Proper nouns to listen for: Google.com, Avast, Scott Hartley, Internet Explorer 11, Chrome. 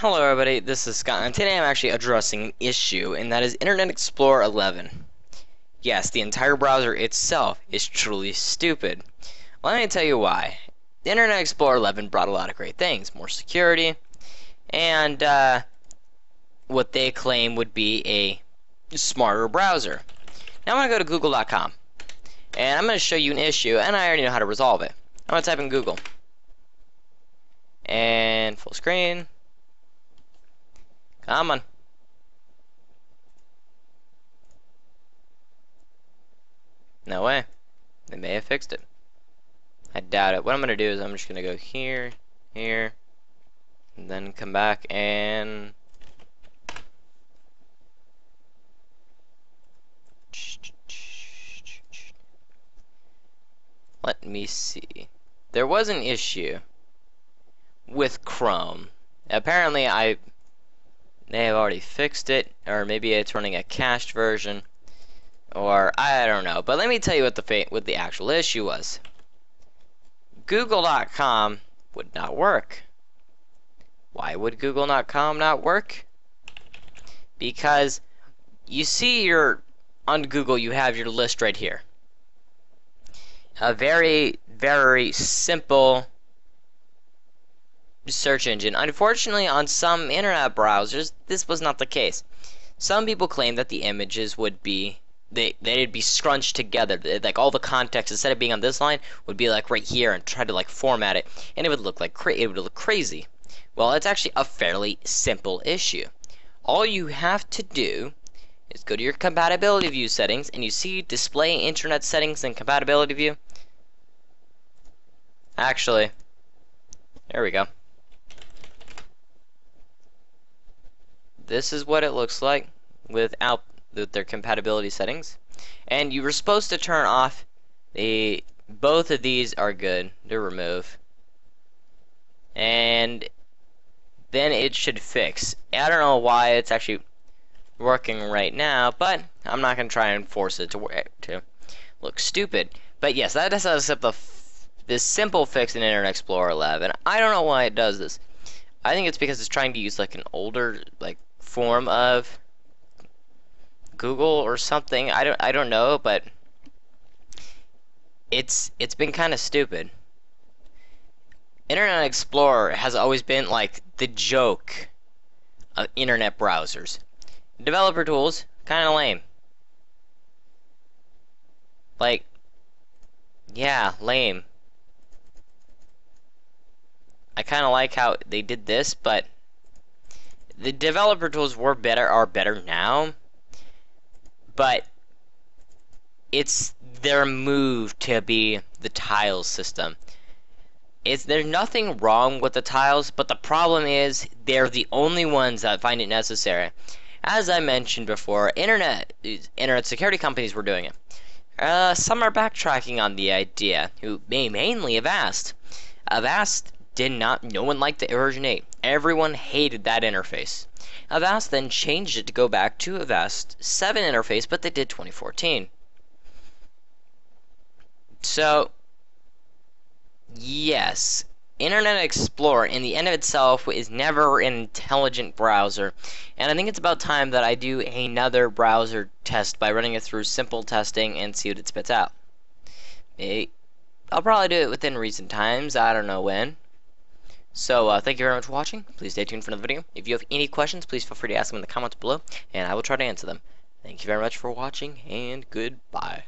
Hello everybody, this is Scott, and today I'm actually addressing an issue, and that is Internet Explorer 11. Yes, the entire browser itself is truly stupid. Well, let me tell you why. Internet Explorer 11 brought a lot of great things, more security, and what they claim would be a smarter browser. Now I'm going to go to Google.com, and I'm going to show you an issue, and I already know how to resolve it. I'm going to type in Google, and full screen. Come on. No way. They may have fixed it. I doubt it. What I'm going to do is I'm just going to go here, here, and then come back and... Let me see. There was an issue with Chrome. Apparently they have already fixed it, or maybe it's running a cached version, or I don't know. But let me tell you what the actual issue was. Google.com would not work. Why would Google.com not work? Because you see on Google you have your list right here. A very, very simple search engine. Unfortunately, on some internet browsers this was not the case. Some people claim that the images would be they'd be scrunched together, like all the context, instead of being on this line, would be like right here, and try to like format it, and it would look crazy. Well, it's actually a fairly simple issue. All you have to do is go to your compatibility view settings, and you see display internet settings and compatibility view. Actually, there we go. This is what it looks like without their compatibility settings, and you were supposed to turn off both of these are good to remove, and then it should fix. I don't know why it's actually working right now, but I'm not gonna try and force it to look stupid. But yes, that does up this simple fix in Internet Explorer 11. I don't know why it does this. I think it's because it's trying to use like an older form of Google or something. I don't know, but it's been kind of stupid. Internet Explorer has always been like the joke of internet browsers. Developer tools, kind of lame. Like, yeah, lame. I kind of like how they did this, but the developer tools are better now, but it's their move to be the tiles system. There's nothing wrong with the tiles, but the problem is they're the only ones that find it necessary. As I mentioned before, internet security companies were doing it. Some are backtracking on the idea, who mainly Avast. Avast did not. No one liked the version 8. Everyone hated that interface. Avast then changed it to go back to Avast 7 interface, but they did 2014. So, yes, Internet Explorer in the end of itself is never an intelligent browser, and I think it's about time that I do another browser test by running it through simple testing and see what it spits out. I'll probably do it within recent times, I don't know when. So, thank you very much for watching. Please stay tuned for another video. If you have any questions, please feel free to ask them in the comments below, and I will try to answer them. Thank you very much for watching, and goodbye.